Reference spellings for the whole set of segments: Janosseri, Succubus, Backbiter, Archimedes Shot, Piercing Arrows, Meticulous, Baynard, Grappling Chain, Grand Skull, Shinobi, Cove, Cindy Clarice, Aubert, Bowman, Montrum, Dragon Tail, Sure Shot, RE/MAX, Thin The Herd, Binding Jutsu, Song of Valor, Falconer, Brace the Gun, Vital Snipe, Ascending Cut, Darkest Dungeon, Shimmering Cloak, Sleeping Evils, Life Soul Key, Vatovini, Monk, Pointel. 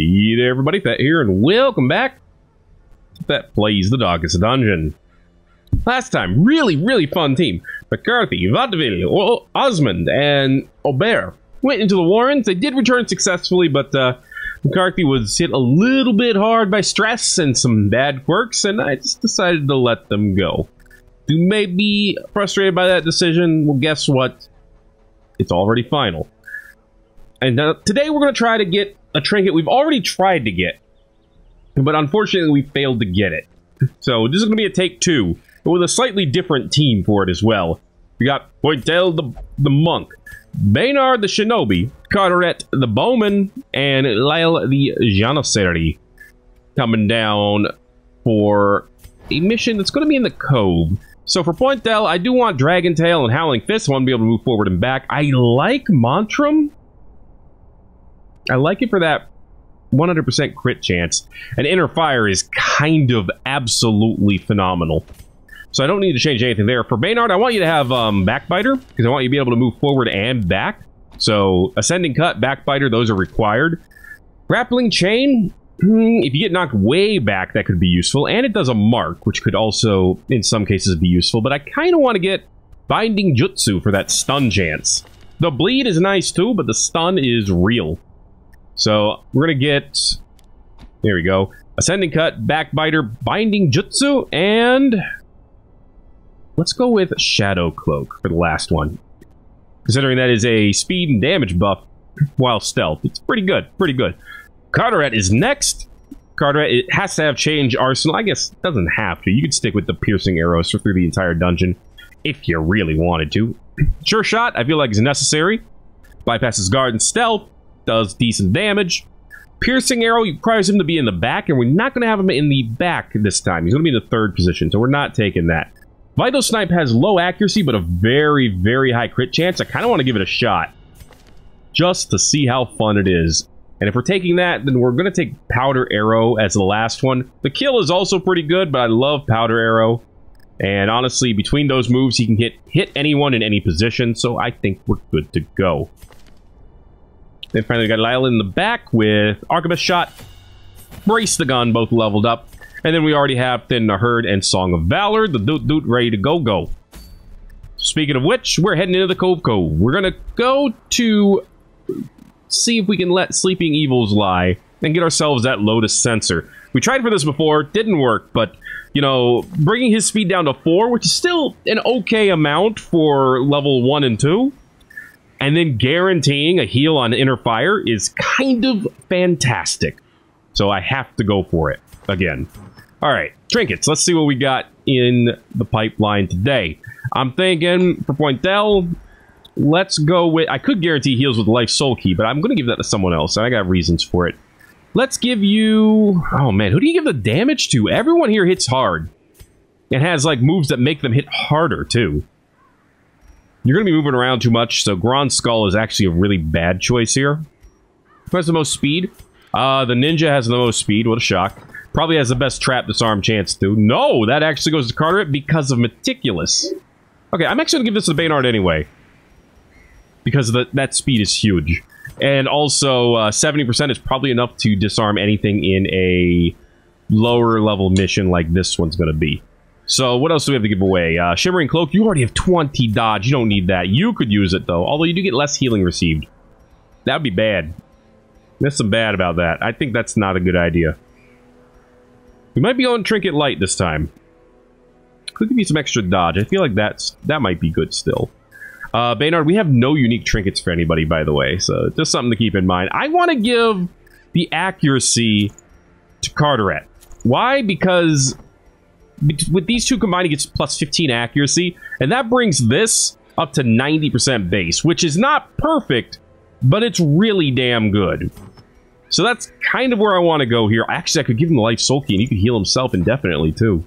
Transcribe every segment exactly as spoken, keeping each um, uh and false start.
Hey there everybody, Thet here, and welcome back. Thet plays the Darkest Dungeon. Last time, really, really fun team. McCarthy, Vatovini, Osmond, and Aubert went into the Warrens. They did return successfully, but uh, McCarthy was hit a little bit hard by stress and some bad quirks, and I just decided to let them go. You may be frustrated by that decision. Well, guess what? It's already final. And uh, today we're going to try to get a trinket we've already tried to get, but unfortunately we failed to get it. So this is going to be a take two, but with a slightly different team for it as well. We got Pointel the, the Monk, Baynard the Shinobi, Carteret the Bowman, and Lyle the Janosseri coming down for a mission that's going to be in the Cove. So for Pointel, I do want Dragon Tail and Howling Fist. I want to be able to move forward and back. I like Montrum. I like it for that one hundred percent crit chance, and Inner Fire is kind of absolutely phenomenal. So I don't need to change anything there. For Baynard, I want you to have um, Backbiter, because I want you to be able to move forward and back. So Ascending Cut, Backbiter, those are required. Grappling Chain, if you get knocked way back, that could be useful. And it does a mark, which could also, in some cases, be useful. But I kind of want to get Binding Jutsu for that stun chance. The bleed is nice too, but the stun is real. So we're going to get, there we go, Ascending Cut, Backbiter, Binding Jutsu, and let's go with Shadow Cloak for the last one. Considering that is a speed and damage buff while stealth, it's pretty good, pretty good. Carteret is next. Carteret, it has to have change arsenal. I guess it doesn't have to. You could stick with the Piercing Arrows through the entire dungeon if you really wanted to. Sure Shot, I feel like is necessary. Bypasses guard and stealth. Does decent damage. Piercing Arrow requires him to be in the back, and we're not going to have him in the back this time. He's going to be in the third position, so we're not taking that. Vital Snipe has low accuracy, but a very, very high crit chance. I kind of want to give it a shot, just to see how fun it is. And if we're taking that, then we're going to take Powder Arrow as the last one. The kill is also pretty good, but I love Powder Arrow. And honestly, between those moves, he can hit, hit anyone in any position, so I think we're good to go. Then finally we got Lyle in the back with Archimedes Shot, Brace the Gun, both leveled up. And then we already have Thin the Herd and Song of Valor, the dude dude ready to go go. Speaking of which, we're heading into the Cove Cove. We're going to go to see if we can let Sleeping Evils lie and get ourselves that Lotus Sensor. We tried for this before, didn't work, but, you know, bringing his speed down to four, which is still an okay amount for level one and two. And then guaranteeing a heal on Inner Fire is kind of fantastic. So I have to go for it again. All right, trinkets. Let's see what we got in the pipeline today. I'm thinking for Pointel, let's go with... I could guarantee heals with Life Soul Key, but I'm going to give that to someone else, and I got reasons for it. Let's give you... Oh, man. Who do you give the damage to? Everyone here hits hard. It has, like, moves that make them hit harder, too. You're going to be moving around too much, so Grand Skull is actually a really bad choice here. Who has the most speed? Uh, the Ninja has the most speed. What a shock. Probably has the best trap disarm chance, too. No, that actually goes to Carteret because of Meticulous. Okay, I'm actually going to give this to Baynard anyway. Because the, that speed is huge. And also, uh, seventy percent is probably enough to disarm anything in a lower level mission like this one's going to be. So, what else do we have to give away? Uh, Shimmering Cloak, you already have twenty dodge. You don't need that. You could use it, though. Although, you do get less healing received. That would be bad. There's some bad about that. I think that's not a good idea. We might be going Trinket Light this time. Could give you some extra dodge. I feel like that's that might be good still. Uh, Baynard, we have no unique trinkets for anybody, by the way. So, just something to keep in mind. I want to give the accuracy to Carteret. Why? Because... with these two combined, it gets plus fifteen accuracy, and that brings this up to ninety percent base, which is not perfect, but it's really damn good. So that's kind of where I want to go here. Actually, I could give him the Life Soul Key, and he could heal himself indefinitely, too.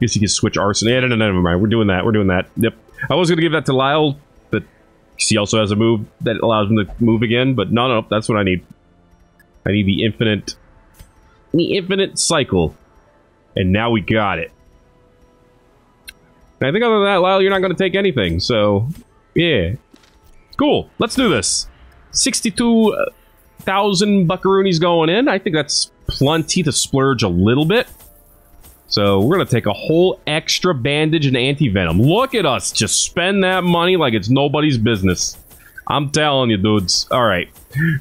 Guess he could switch Arsenal. Yeah, no, no, no, never mind. We're doing that. We're doing that. Yep. I was going to give that to Lyle, but he also has a move that allows him to move again, but no, no, that's what I need. I need the infinite... the infinite cycle. And now we got it. And I think other than that, Lyle, you're not going to take anything. So, yeah. Cool. Let's do this. sixty-two thousand buckaroonies going in. I think that's plenty to splurge a little bit. So we're going to take a whole extra bandage and anti-venom. Look at us. Just spend that money like it's nobody's business. I'm telling you, dudes. All right.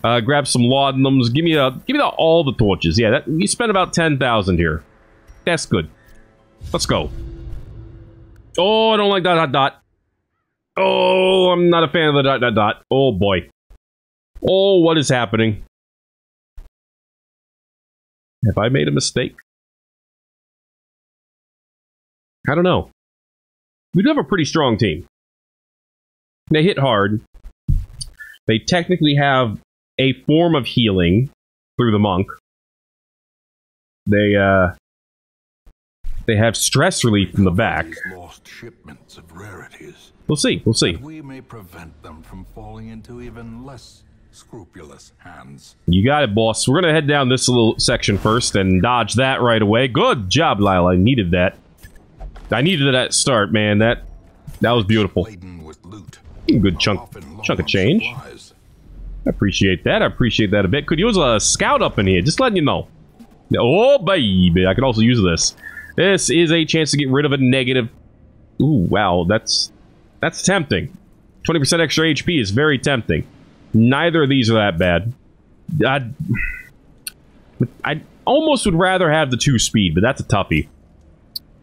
Uh, grab some laudanums. Give me, a, give me the, all the torches. Yeah, that, you spent about ten thousand here. That's good. Let's go. Oh, I don't like dot, dot, dot. Oh, I'm not a fan of the dot, dot, dot. Oh, boy. Oh, what is happening? Have I made a mistake? I don't know. We do have a pretty strong team. They hit hard. They technically have a form of healing through the monk. They uh, they have stress relief from the back. Lost shipments of rarities. We'll see. We'll see. We may prevent them from falling into even less scrupulous hands. You got it, boss. We're gonna head down this little section first and dodge that right away. Good job, Lyle. I needed that. I needed that start, man. That that was beautiful. Good chunk, chunk of change. I appreciate that. I appreciate that a bit. Could use a scout up in here. Just letting you know. Oh, baby. I could also use this. This is a chance to get rid of a negative. Ooh, wow. That's, that's tempting. twenty percent extra H P is very tempting. Neither of these are that bad. I, I almost would rather have the two speed, but that's a toughie.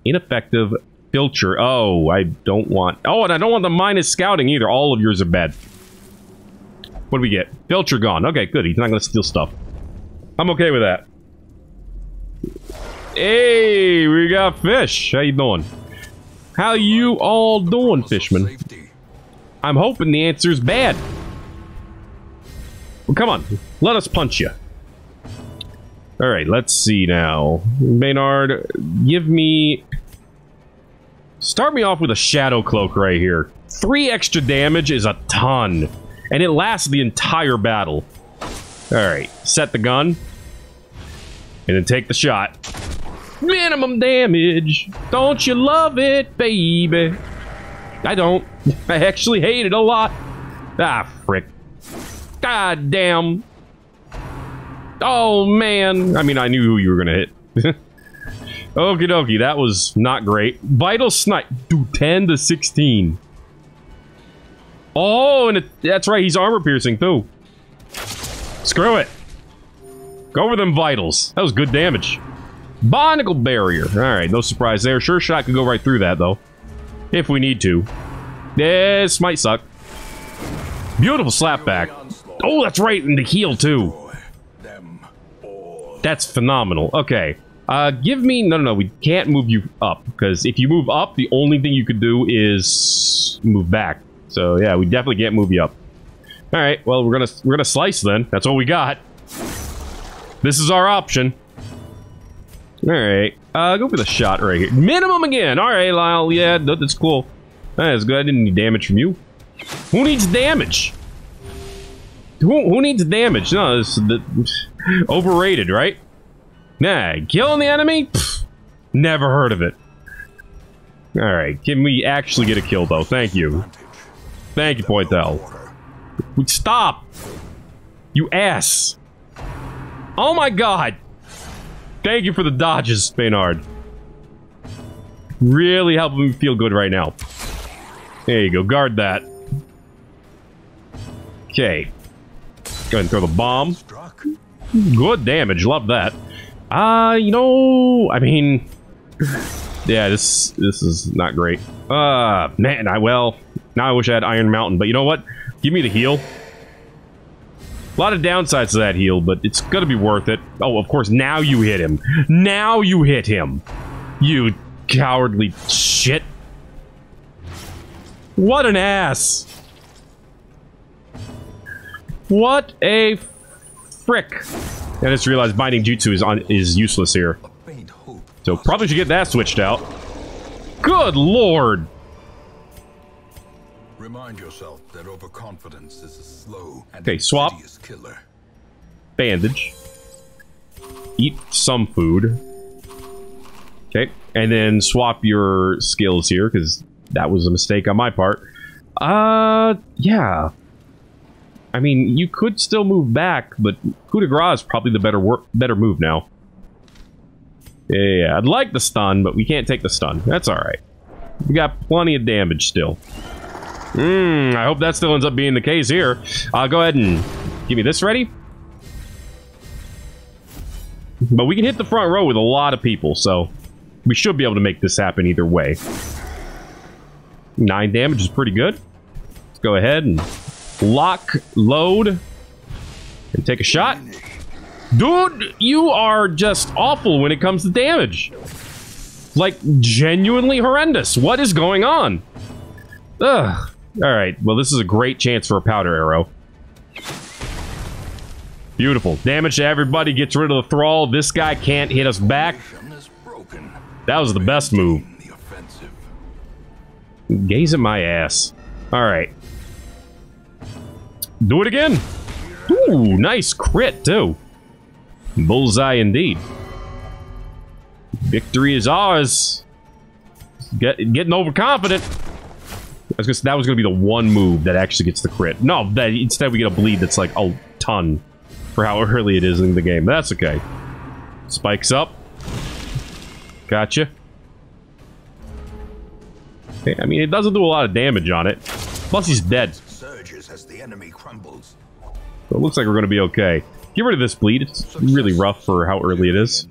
Ineffective filter. Oh, I don't want... Oh, and I don't want the minus scouting either. All of yours are bad. What do we get? Filter gone. Okay, good. He's not going to steal stuff. I'm okay with that. Hey, we got fish. How you doing? How you all doing, fishman? I'm hoping the answer's bad. Well, come on. Let us punch you. All right, let's see now. Baynard, give me... Start me off with a Shadow Cloak right here. Three extra damage is a ton. And it lasts the entire battle. All right, set the gun. And then take the shot. Minimum damage. Don't you love it, baby? I don't. I actually hate it a lot. Ah, frick. God damn. Oh, man. I mean, I knew who you were going to hit. Okie dokie. That was not great. Vital Snipe. Dude, ten to sixteen. Oh, and it, that's right. He's armor piercing, too. Screw it. Go for them vitals. That was good damage. Barnacle Barrier. All right. No surprise there. Sure Shot could go right through that, though. If we need to. This might suck. Beautiful slapback. Oh, that's right. And the heal, too. That's phenomenal. Okay. Uh, give me... No, no, no. We can't move you up. Because if you move up, the only thing you could do is move back. So, yeah, we definitely can't move you up. All right. Well, we're gonna we're gonna slice then. That's what we got. This is our option. All right. Uh, go for the shot right here. Minimum again. All right, Lyle. Yeah, that's cool. That's good. I didn't need damage from you. Who needs damage? Who, who needs damage? No, this... The, overrated, right? Nah, killing the enemy? Pfft, never heard of it. Alright, can we actually get a kill, though? Thank you. Thank you, Pointel. Stop! You ass! Oh my god! Thank you for the dodges, Baynard. Really helping me feel good right now. There you go, guard that. Okay. Go ahead and throw the bomb. Good damage, love that. Uh, you know, I mean, yeah, this this is not great. Uh, man, I well, now I wish I had Iron Mountain, but you know what? Give me the heal. A lot of downsides to that heal, but it's gonna be worth it. Oh, of course, now you hit him. Now you hit him. You cowardly shit. What an ass. What a frick. I just realized Binding Jutsu is on is useless here. So probably should get that switched out. Good lord. Remind yourself that overconfidence is a slow and okay, swap. Killer. Bandage. Eat some food. Okay, and then swap your skills here because that was a mistake on my part. Uh, yeah. I mean, you could still move back, but coup de grace is probably the better work, better move now. Yeah, I'd like the stun, but we can't take the stun. That's alright. We got plenty of damage still. Mmm, I hope that still ends up being the case here. I'll go ahead and give me this ready. But we can hit the front row with a lot of people, so we should be able to make this happen either way. Nine damage is pretty good. Let's go ahead and lock, load, and take a shot. Dude, you are just awful when it comes to damage. Like, genuinely horrendous. What is going on? Ugh. Alright, well this is a great chance for a powder arrow. Beautiful. Damage to everybody, gets rid of the thrall. This guy can't hit us back. That was the best move. Gaze at my ass. Alright. Do it again. Ooh, nice crit too. Bullseye indeed. Victory is ours. Get, getting overconfident. I was gonna, that was going to be the one move that actually gets the crit. No, that, instead we get a bleed that's like a ton for how early it is in the game. That's okay. Spikes up. Gotcha. Okay, I mean, it doesn't do a lot of damage on it. Plus he's dead. Surges as the enemy crumbles. So it looks like we're going to be okay. Get rid of this bleed. It's really rough for how early it is.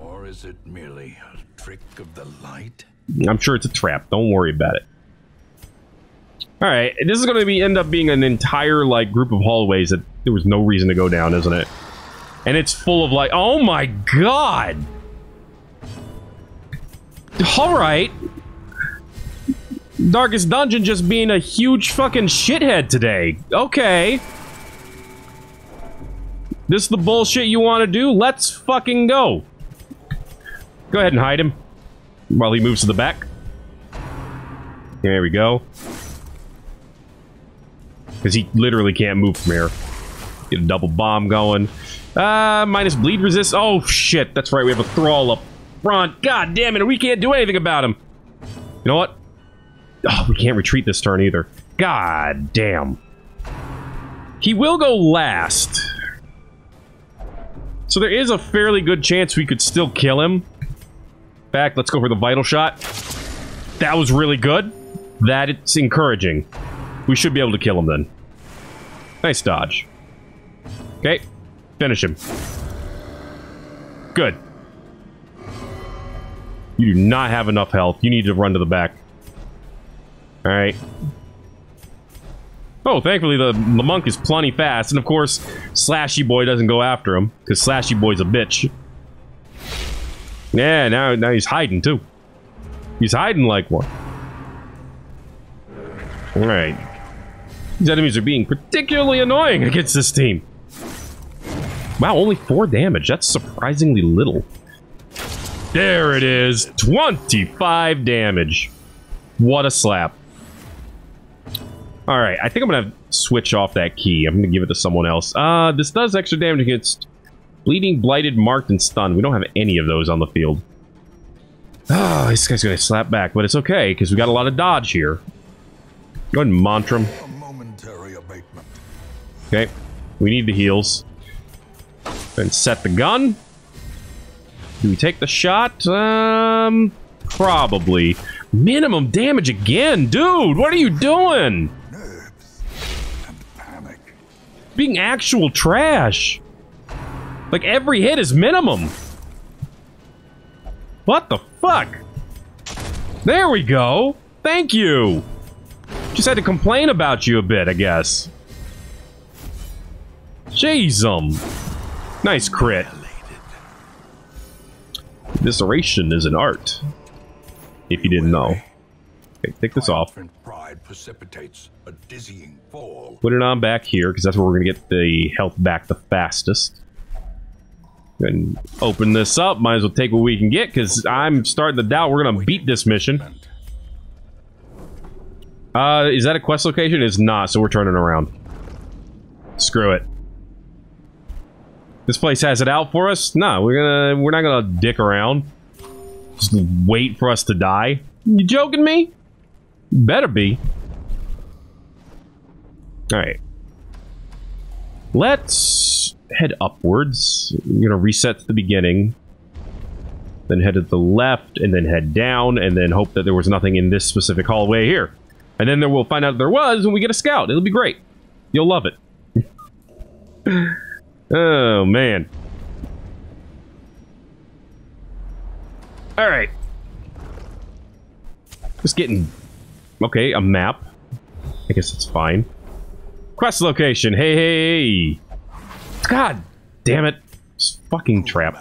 Or is it merely a trick of the light? I'm sure it's a trap. Don't worry about it. All right, this is going to be end up being an entire like group of hallways that there was no reason to go down, isn't it? And it's full of like, oh my god! All right, Darkest Dungeon just being a huge fucking shithead today. Okay. This is the bullshit you want to do? Let's fucking go. Go ahead and hide him while he moves to the back. There we go. Because he literally can't move from here. Get a double bomb going. Uh, minus bleed resist. Oh, shit. That's right. We have a thrall up front. God damn it. We can't do anything about him. You know what? Oh, we can't retreat this turn either. God damn. He will go last. So there is a fairly good chance we could still kill him. In fact, let's go for the vital shot. That was really good. That it's encouraging. We should be able to kill him then. Nice dodge. Okay. Finish him. Good. You do not have enough health. You need to run to the back. Alright. Oh, thankfully the, the monk is plenty fast, and of course, Slashy Boy doesn't go after him, because Slashy Boy's a bitch. Yeah, now, now he's hiding, too. He's hiding like one. Alright. These enemies are being particularly annoying against this team. Wow, only four damage. That's surprisingly little. There it is! twenty-five damage. What a slap. All right, I think I'm going to switch off that key. I'm going to give it to someone else. Uh, this does extra damage against bleeding, blighted, marked, and stunned. We don't have any of those on the field. Oh, this guy's going to slap back, but it's okay, because we got a lot of dodge here. Go ahead and Montrum. Okay, we need the heals. And set the gun. Do we take the shot? Um, probably. Minimum damage again? Dude, what are you doing? Being actual trash. Like, every hit is minimum. What the fuck? There we go. Thank you. Just had to complain about you a bit, I guess. Jeezum. Nice crit. Evisceration is an art. If you didn't know. Okay, take this off. Put it on back here, because that's where we're going to get the health back the fastest. And open this up. Might as well take what we can get, because I'm starting to doubt we're going to beat this mission. Uh, is that a quest location? It's not, so we're turning around. Screw it. This place has it out for us? No, we're gonna. We're not going to dick around. Just wait for us to die. You joking me? Better be. Alright. Let's head upwards. I'm gonna reset to the beginning. Then head to the left, and then head down, and then hope that there was nothing in this specific hallway here. And then there, we'll find out if there was, and we get a scout. It'll be great. You'll love it. Oh, man. Alright. Just getting... Okay, a map. I guess it's fine. Quest location. Hey, hey, hey. God damn it. This fucking trap.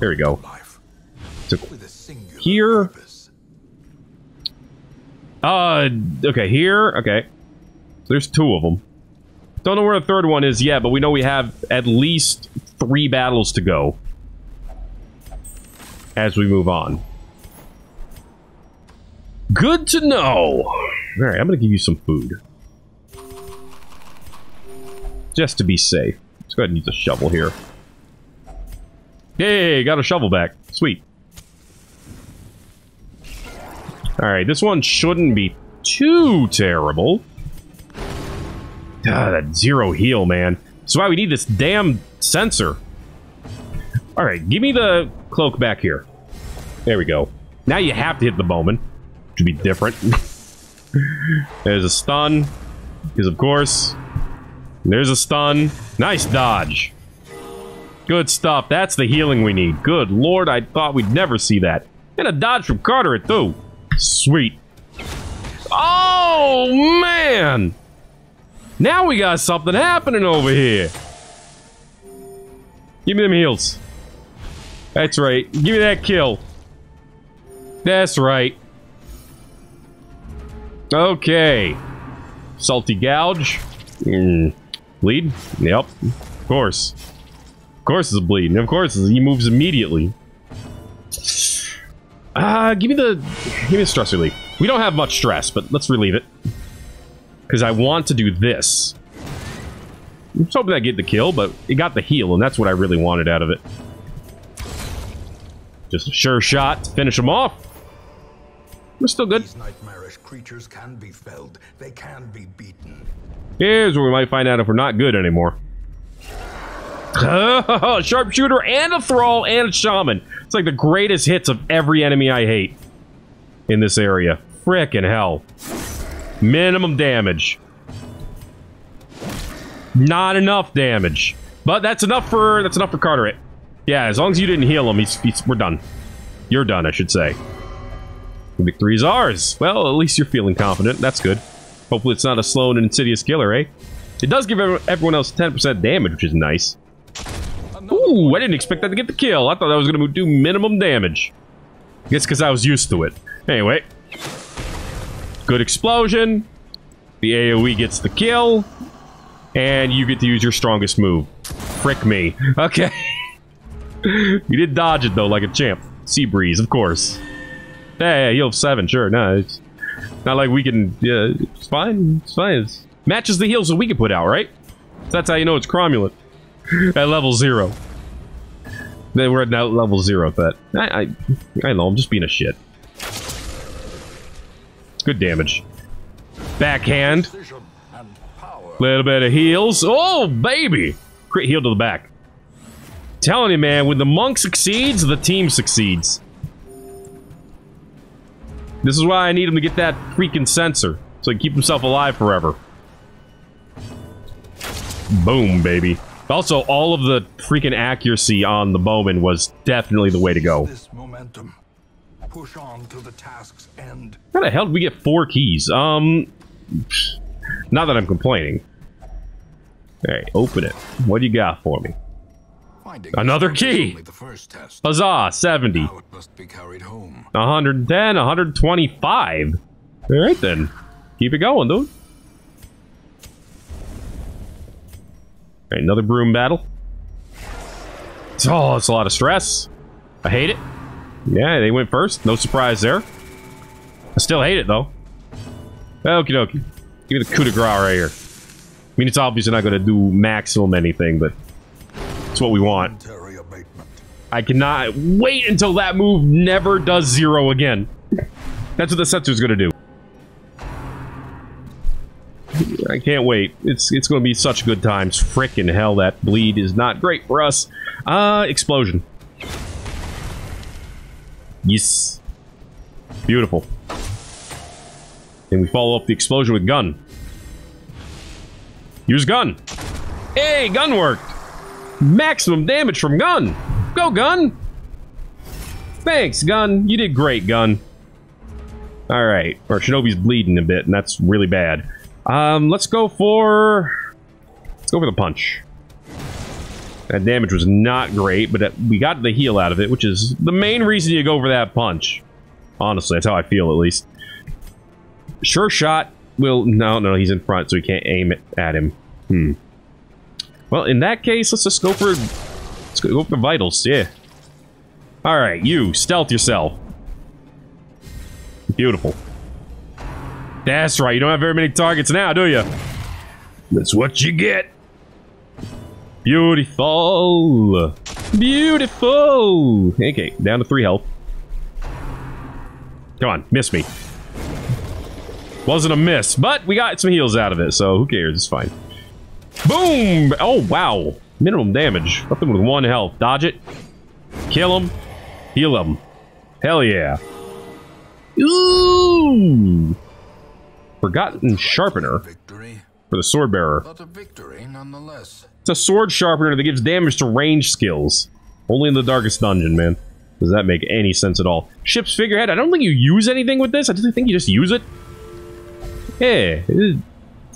There we go. So, here. Uh, okay, here. Okay. So there's two of them. Don't know where the third one is yet, but we know we have at least three battles to go as we move on. Good to know. All right, I'm going to give you some food. Just to be safe. Let's go ahead and use a shovel here. Hey, got a shovel back. Sweet. All right, this one shouldn't be too terrible. Ah, that zero heal, man. That's why we need this damn sensor. All right, give me the cloak back here. There we go. Now you have to hit the Bowman. Should be different. There's a stun, because of course. There's a stun. Nice dodge. Good stuff. That's the healing we need. Good lord, I thought we'd never see that. And a dodge from Carteret, too. Sweet. Oh, man! Now we got something happening over here. Give me them heals. That's right. Give me that kill. That's right. Okay. Salty gouge. Mm. Bleed? Yep. Of course. Of course it's a bleed. And of course he moves immediately. Ah, uh, give me the... Give me the stress relief. We don't have much stress, but let's relieve it. Because I want to do this. I'm just hoping I get the kill, but it got the heal, and that's what I really wanted out of it. Just a sure shot to finish him off. We're still good. These nightmarish creatures can be felled. They can be beaten. Here's where we might find out if we're not good anymore. Oh, sharpshooter and a thrall and a shaman. It's like the greatest hits of every enemy I hate in this area. Frickin' hell. Minimum damage. Not enough damage. But that's enough for that's enough for Carteret. Yeah, as long as you didn't heal him, he's, he's we're done. You're done, I should say. Victory is ours. Well, at least you're feeling confident. That's good. Hopefully it's not a slow and insidious killer, eh? It does give everyone else ten percent damage, which is nice. Ooh, I didn't expect that to get the kill. I thought that was going to do minimum damage. I guess because I was used to it. Anyway. Good explosion. The AoE gets the kill. And you get to use your strongest move. Frick me. Okay. You did dodge it, though, like a champ. Sea breeze, of course. Hey, you'll have seven, sure. No, it's not like we can... Uh, it's fine. It's fine. It's, matches the heals that we can put out, right? So that's how you know it's cromulent. At level zero. Then we're at now level zero, Thet. I, I, I know, I'm just being a shit. Good damage. Backhand. Little bit of heals. Oh, baby! Crit heal to the back. Telling you, man, when the monk succeeds, the team succeeds. This is why I need him to get that freaking sensor, so he can keep himself alive forever. Boom, baby. Also, all of the freaking accuracy on the Bowman was definitely the way to go. This momentum. Push on to the task's end. How the hell did we get four keys? Um, not that I'm complaining. Alright, open it. What do you got for me? Finding Another key! The first test. Huzzah! seventy. Now it must be carried home. one hundred ten, one hundred twenty-five. Alright then. Keep it going, dude. Alright, another broom battle. Oh, it's a lot of stress. I hate it. Yeah, they went first. No surprise there. I still hate it, though. Okie dokie. Give me the coup de grace right here. I mean, it's obvious you're not going to do maximum anything, but it's what we want. I cannot wait until that move never does zero again. That's what the sensor's going to do. I can't wait. It's it's going to be such good times. Frickin' hell, that bleed is not great for us. Uh, explosion. Yes. Beautiful. And we follow up the explosion with gun. Use gun. Hey, gun worked. Maximum damage from gun. Go, gun. Thanks, gun. You did great, gun. All right. Our Shinobi's bleeding a bit, and that's really bad. Um, let's go for... Let's go for the punch. That damage was not great, but that, we got the heal out of it, which is the main reason you go for that punch. Honestly, that's how I feel, at least. Sure shot will... No, no, he's in front, so we can't aim it at him. Hmm. Well, in that case, let's just go for... Let's go for vitals, yeah. Alright, you. Stealth yourself. Beautiful. That's right, you don't have very many targets now, do you? That's what you get. Beautiful. Beautiful. Okay, down to three health. Come on, miss me. Wasn't a miss, but we got some heals out of it, so who cares? It's fine. Boom! Oh, wow. Minimum damage. Nothing with one health. Dodge it. Kill him. Heal him. Hell yeah. Ooh! Forgotten Sharpener for the Sword Bearer. But a victory nonetheless. It's a Sword Sharpener that gives damage to range skills. Only in the Darkest Dungeon, man. Does that make any sense at all? Ship's Figurehead. I don't think you use anything with this. I just think you just use it. Yeah.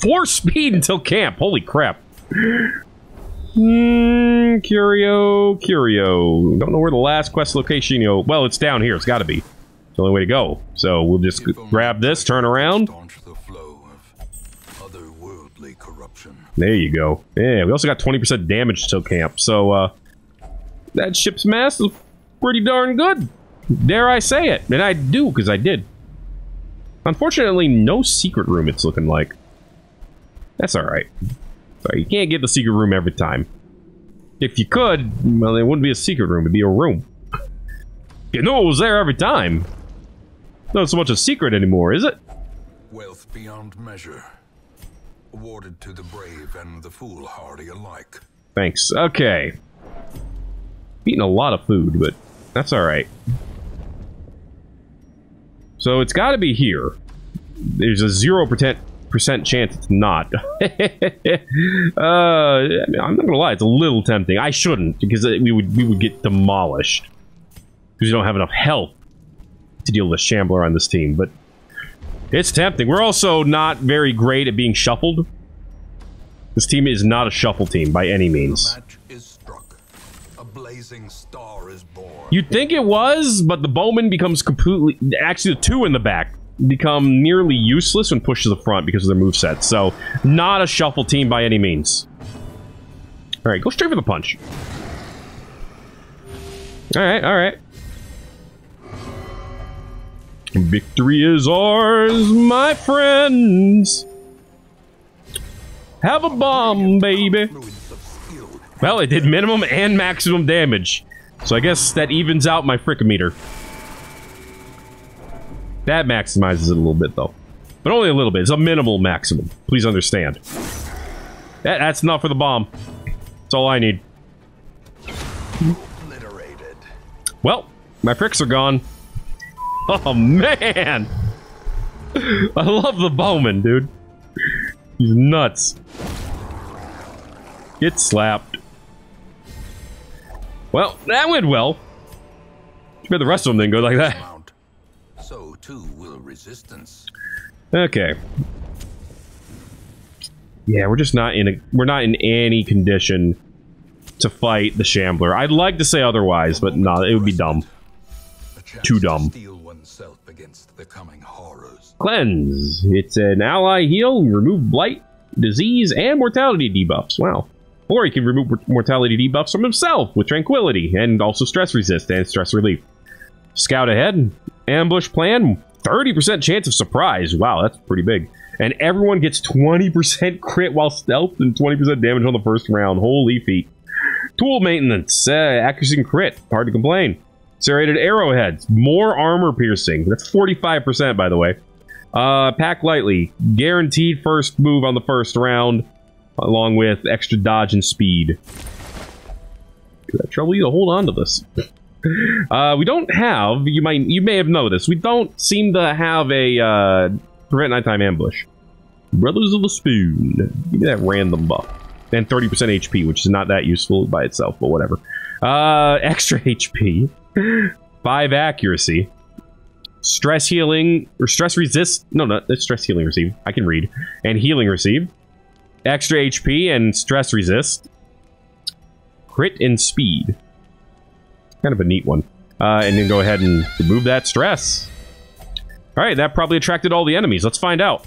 Four speed until camp. Holy crap. Hmm. Curio. Curio. Don't know where the last quest location, you know. Well, it's down here. It's got to be. It's the only way to go. So we'll just grab this, turn around. There you go. Yeah, we also got twenty percent damage till camp. So, uh, that ship's mass is pretty darn good. Dare I say it. And I do, because I did. Unfortunately, no secret room it's looking like. That's alright. Sorry, you can't get the secret room every time. If you could, well, it wouldn't be a secret room. It'd be a room. You know it was there every time. Not so much a secret anymore, is it? Wealth beyond measure. Awarded to the brave and the foolhardy alike. Thanks. Okay. Eating a lot of food, but that's alright. So it's got to be here. There's a zero percent chance it's not. uh, I'm not going to lie, it's a little tempting. I shouldn't, because we would, we would get demolished. Because we don't have enough health to deal with a Shambler on this team, but it's tempting. We're also not very great at being shuffled. This team is not a shuffle team by any means. You'd think it was, but the Bowman becomes completely... Actually, the two in the back become nearly useless when pushed to the front because of their moveset. So, not a shuffle team by any means. Alright, go straight for the punch. Alright, alright. Victory is ours, my friends! Have a bomb, baby! Well, it did minimum and maximum damage. So I guess that evens out my frickometer. That maximizes it a little bit, though. But only a little bit. It's a minimal maximum. Please understand. That, that's enough for the bomb. That's all I need. Obliterated. Well, my fricks are gone. Oh, man! I love the Bowman, dude. He's nuts. Get slapped. Well, that went well. Too bad the rest of them didn't go like that. So too will resistance. Okay. Yeah, we're just not in a we're not in any condition to fight the Shambler. I'd like to say otherwise, but no, nah, it would be dumb. Too dumb. Cleanse. It's an ally heal, remove blight, disease, and mortality debuffs. Wow. Or he can remove mortality debuffs from himself with tranquility, and also stress resist and stress relief. Scout ahead, ambush plan, thirty percent chance of surprise. Wow, that's pretty big. And everyone gets twenty percent crit while stealthed and twenty percent damage on the first round. Holy feet. Tool maintenance, uh, accuracy and crit. Hard to complain. Serrated arrowheads, more armor piercing. That's forty-five percent, by the way. Uh, pack lightly. Guaranteed first move on the first round, along with extra dodge and speed. Could that trouble you to hold on to this? Uh, we don't have, you might, you may have noticed, we don't seem to have a, uh, prevent nighttime ambush. Brothers of the Spoon. Give me that random buff. And thirty percent H P, which is not that useful by itself, but whatever. Uh, extra H P. five accuracy. Stress healing, or stress resist, no, no, it's stress healing receive. I can read. And healing receive. Extra H P and stress resist. Crit and speed. Kind of a neat one. Uh, and then go ahead and remove that stress. Alright, that probably attracted all the enemies. Let's find out.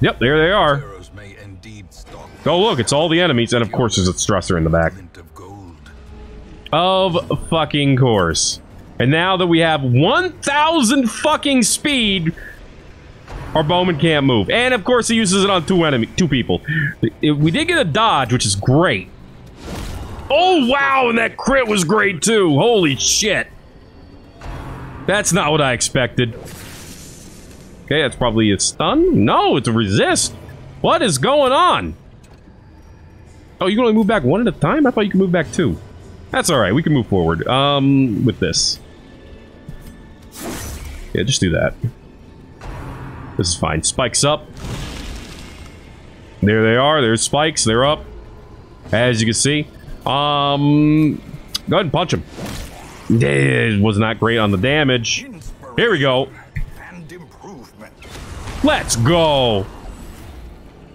Yep, there they are. Oh look, it's all the enemies, and of course there's a stressor in the back. Of fucking course. And now that we have one thousand fucking speed, our Bowman can't move. And of course he uses it on two enemy, two people. We did get a dodge, which is great. Oh wow, and that crit was great too. Holy shit. That's not what I expected. Okay, that's probably a stun. No, it's a resist. What is going on? Oh, you can only move back one at a time? I thought you could move back two. That's alright, we can move forward. Um, with this. Yeah, just do that. This is fine. Spikes up. There they are. There's spikes. They're up. As you can see. Um, go ahead and punch him. It was not great on the damage. Here we go. Let's go.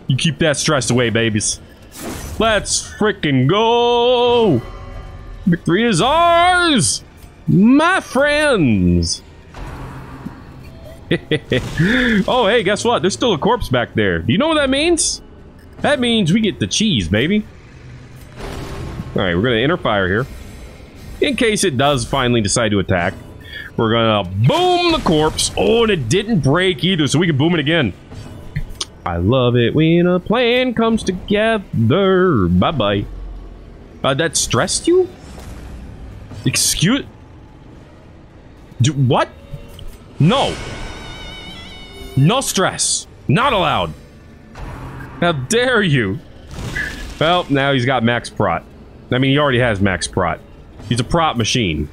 You keep that stress away, babies. Let's frickin' go. Victory is ours, my friends. Oh, hey, guess what? There's still a corpse back there. Do you know what that means? That means we get the cheese, baby. Alright, we're going to inner fire here. In case it does finally decide to attack, we're going to boom the corpse. Oh, and it didn't break either, so we can boom it again. I love it when a plan comes together. Bye-bye. Uh, that stressed you? Excuse... Do what? No. No stress. Not allowed. How dare you? Well, now he's got max prot. I mean, he already has max prot. He's a prop machine.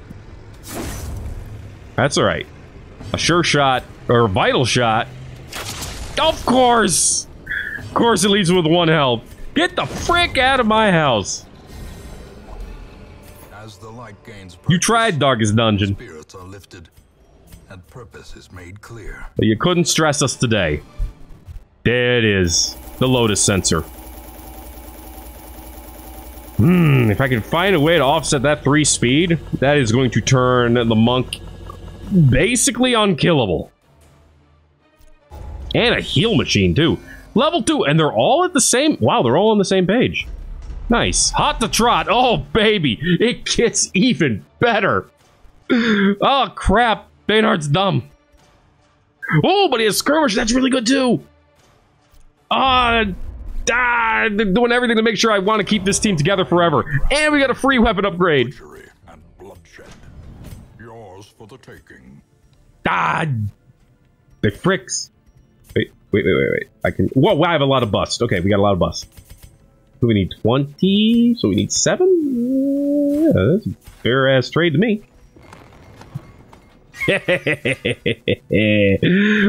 That's alright. A sure shot, or a vital shot. Of course! Of course it leaves with one health. Get the frick out of my house. As the light gains purpose, you tried Darkest Dungeon. Spirits are lifted, and purpose is made clear. But you couldn't stress us today. There it is. The Lotus Sensor. Hmm, if I can find a way to offset that three speed, that is going to turn the monk basically unkillable. And a heal machine, too. Level two, and they're all at the same... Wow, they're all on the same page. Nice. Hot to trot. Oh, baby. It gets even better. Oh, crap. Baynard's dumb. Oh, but he has skirmish. That's really good, too. Ah... Uh, Ah, they're doing everything to make sure I want to keep this team together forever. And we got a free weapon upgrade. And bloodshed. Yours for the taking. Ah, they fricks. Wait, wait, wait, wait, wait. I can. Whoa, I have a lot of bust. Okay, we got a lot of bust. So we need twenty. So we need seven. Yeah, that's a fair ass trade to me.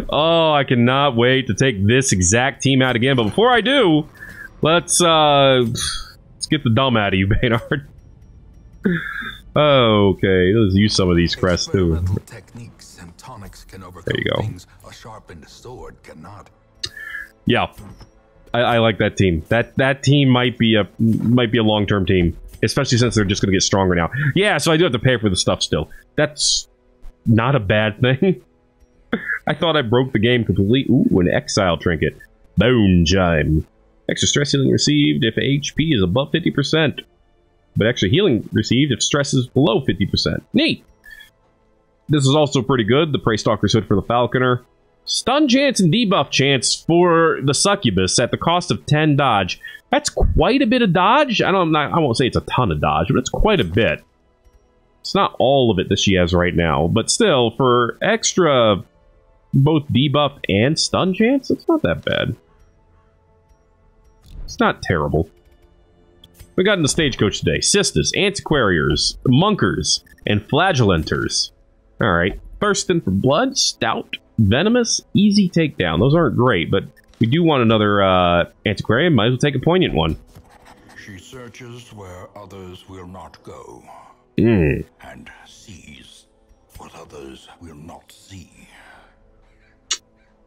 Oh, I cannot wait to take this exact team out again. But before I do, let's uh, let's get the dumb out of you, Baynard. Oh, okay, let's use some of these crests too. Techniques and tonics can overcome there you go. Things a sharpened sword cannot. Yeah, I, I like that team. That that team might be a might be a long-term team, especially since they're just going to get stronger now. Yeah, so I do have to pay for the stuff still. That's not a bad thing. I thought I broke the game completely. Ooh, an exile trinket. Bone chime. Extra stress healing received if H P is above fifty percent. But extra healing received if stress is below fifty percent. Neat! This is also pretty good. The Prey Stalker's Hood for the Falconer. Stun chance and debuff chance for the Succubus at the cost of ten dodge. That's quite a bit of dodge. I don't. I won't say it's a ton of dodge, but it's quite a bit. It's not all of it that she has right now, but still, for extra both debuff and stun chance? It's not that bad. It's not terrible. We got in the stagecoach today. Sisters, antiquariers, monkers, and flagellanters. Alright. Thirsting for blood, stout, venomous, easy takedown. Those aren't great, but we do want another uh, antiquarian. Might as well take a poignant one. She searches where others will not go. Mm. And sees what others will not see.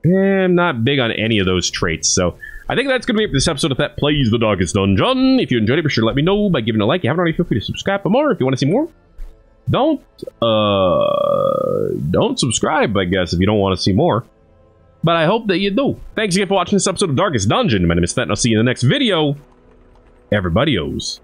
I'm not big on any of those traits, so I think that's going to be it for this episode of Thet Plays the Darkest Dungeon. If you enjoyed it, be sure to let me know by giving it a like. If you haven't already, feel free to subscribe for more. If you want to see more, don't, uh, don't subscribe, I guess, if you don't want to see more. But I hope that you do. Thanks again for watching this episode of Darkest Dungeon. My name is Thet, and I'll see you in the next video. Everybody owes.